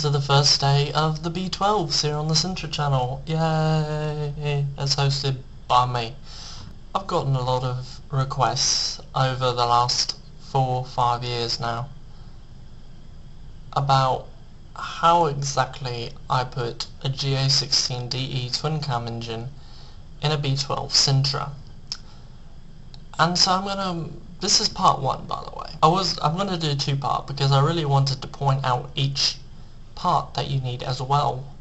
to the first day of the B12s here on the Sentra channel. Yay! It's hosted by me. I've gotten a lot of requests over the last 4 or 5 years now about how exactly I put a GA16DE twin cam engine in a B12 Sentra. And so I'm going to... This is part one, by the way. I'm going to do 2-part because I really wanted to point out each part that you need as well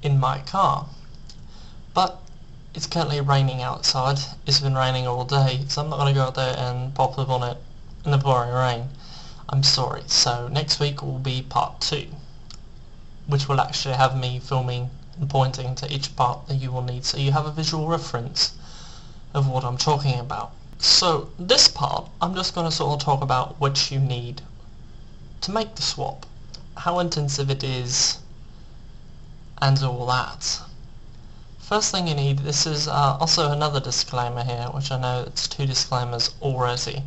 in my car. But it's currently raining outside. It's been raining all day, so I'm not going to go out there and pop the bonnet in the pouring rain. I'm sorry. So next week will be part 2, which will actually have me filming and pointing to each part that you will need, so you have a visual reference of what I'm talking about. So this part, I'm just going to sort of talk about what you need to make the swap, how intensive it is, and all that. First thing you need, this is also another disclaimer here, which I know it's 2 disclaimers already.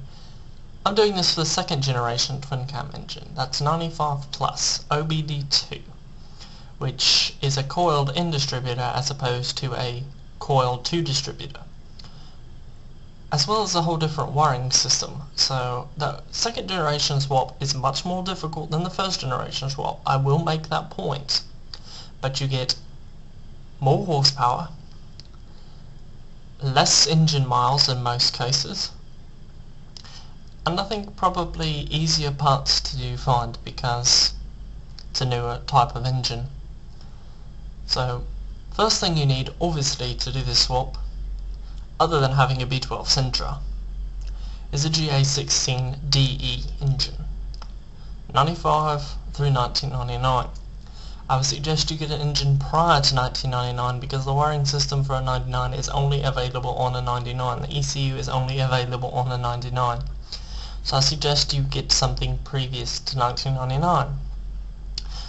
I'm doing this for the 2nd generation twin cam engine, that's 95 plus, OBD2, which is a coiled in distributor as opposed to a coiled 2 distributor, as well as a whole different wiring system. So the 2nd generation swap is much more difficult than the 1st generation swap. I will make that point. But you get more horsepower, less engine miles in most cases, and I think probably easier parts to find because it's a newer type of engine. So first thing you need, obviously, to do this swap, other than having a B12 Sentra, is a GA16DE engine, 95 through 1999. I would suggest you get an engine prior to 1999 because the wiring system for a 99 is only available on a 99. The ECU is only available on a 99. So I suggest you get something previous to 1999.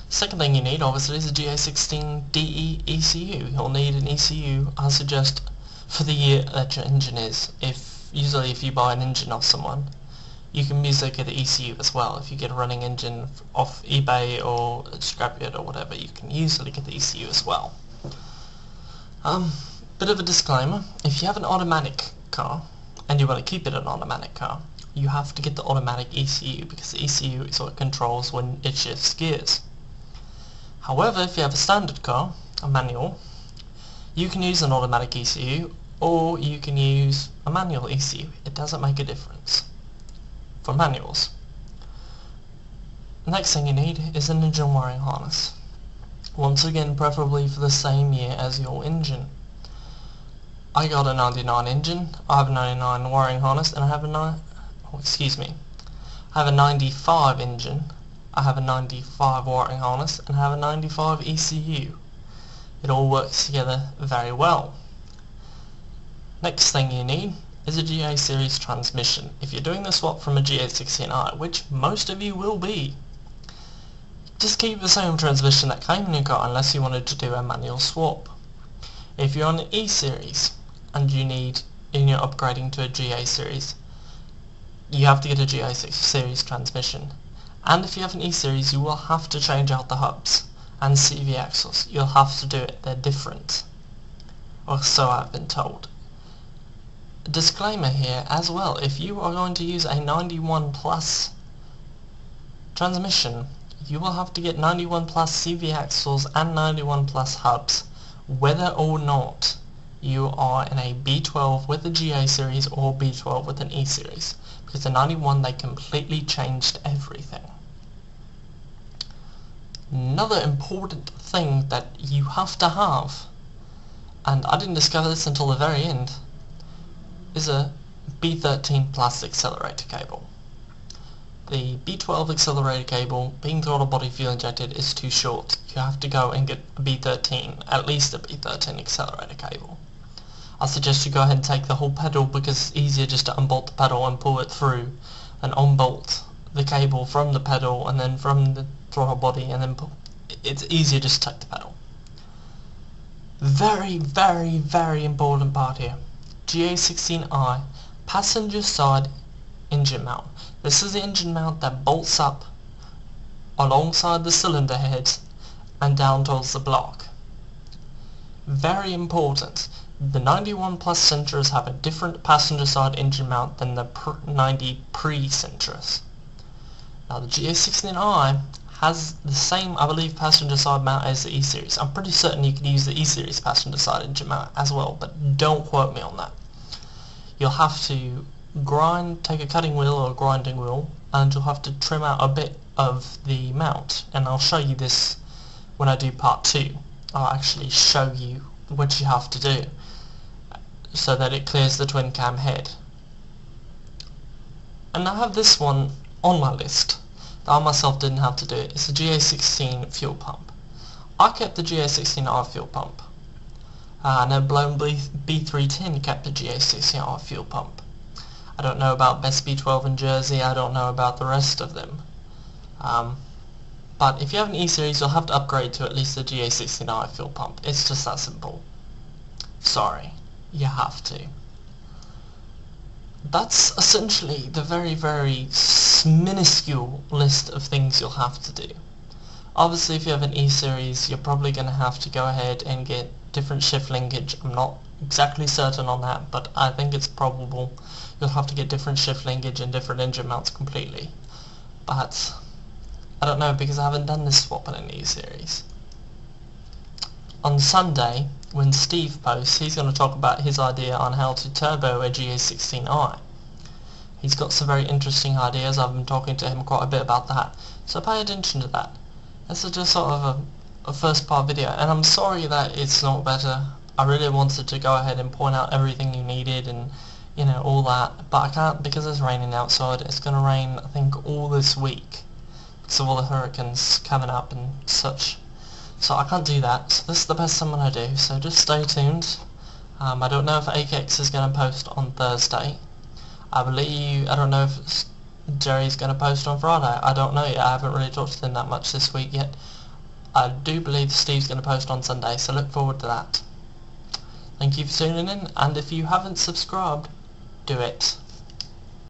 Second thing you need, obviously, is a GA16DE ECU. You'll need an ECU, I suggest, for the year that your engine is. Usually if you buy an engine off someone, you can usually get an ECU as well. If you get a running engine off eBay or scrapyard or whatever, you can usually get the ECU as well. Bit of a disclaimer, if you have an automatic car and you want to keep it an automatic car, you have to get the automatic ECU because the ECU is what controls when it shifts gears. However, if you have a standard car, a manual, you can use an automatic ECU or you can use a manual ECU. It doesn't make a difference for manuals. Next thing you need is an engine wiring harness. Once again, preferably for the same year as your engine. I got a 99 engine, I have a 99 wiring harness, and I have a 95 engine, I have a 95 wiring harness, and I have a 95 ECU. It all works together very well. Next thing you need is a GA-Series transmission. If you're doing the swap from a GA-16R, which most of you will be, just keep the same transmission that came in your car unless you wanted to do a manual swap. If you're on an E-Series and you're upgrading to a GA-Series, you have to get a GA-Series transmission. And if you have an E-Series, you will have to change out the hubs and CV axles. You'll have to do it, they're different, or so I've been told. Disclaimer here as well, if you are going to use a 91 plus transmission, you will have to get 91 plus CV axles and 91 plus hubs, whether or not you are in a B12 with a GA series or B12 with an E series, because the 91, they completely changed everything. Another important thing that you have to have, and I didn't discover this until the very end, is a B13 plus accelerator cable. The B12 accelerator cable, being throttle body fuel injected, is too short. You have to go and get a B13, at least a B13 accelerator cable. I suggest you go ahead and take the whole pedal because it's easier just to unbolt the pedal and pull it through than unbolt the cable from the pedal and then from the throttle body and then pull. It's easier just to take the pedal. Very, very, very important part here. GA16I, passenger side engine mount. This is the engine mount that bolts up alongside the cylinder heads and down towards the block. Very important, the 91 Plus Sentras have a different passenger side engine mount than the 90 pre-Sentras. Now the GA-16R has the same, I believe, passenger side mount as the E-Series. I'm pretty certain you can use the E-Series passenger side engine mount as well, but don't quote me on that. You'll have to take a cutting wheel or a grinding wheel, and you'll have to trim out a bit of the mount, and I'll show you this when I do part 2. I'll actually show you what you have to do so that it clears the twin cam head. And I have this one on my list that I myself didn't have to do it. It's the GA16 fuel pump. I kept the GA16R fuel pump. I know blown B310 kept the GA16R fuel pump. I don't know about Best B12 in Jersey, I don't know about the rest of them. But if you have an E-Series, you'll have to upgrade to at least the GA16R fuel pump. It's just that simple. Sorry, you have to. That's essentially the very, very minuscule list of things you'll have to do. Obviously, if you have an E-Series, you're probably going to have to go ahead and get different shift linkage. I'm not exactly certain on that, but I think it's probable you'll have to get different shift linkage and different engine mounts completely. But I don't know, because I haven't done this swap in an E-Series. On Sunday, when Steve posts, he's going to talk about his idea on how to turbo a GA16i. He's got some very interesting ideas. I've been talking to him quite a bit about that, so pay attention to that. This is just sort of a first part video, and I'm sorry that it's not better. I really wanted to go ahead and point out everything you needed and, you know, all that, but I can't because it's raining outside. It's going to rain, I think, all this week. So all the hurricanes coming up and such, so I can't do that. So this is the best I'm going to do, so just stay tuned. I don't know if AKX is going to post on Thursday. I don't know if Jerry's going to post on Friday. I don't know yet. I haven't really talked to them that much this week yet. I do believe Steve's going to post on Sunday, so look forward to that. Thank you for tuning in, and if you haven't subscribed, do it.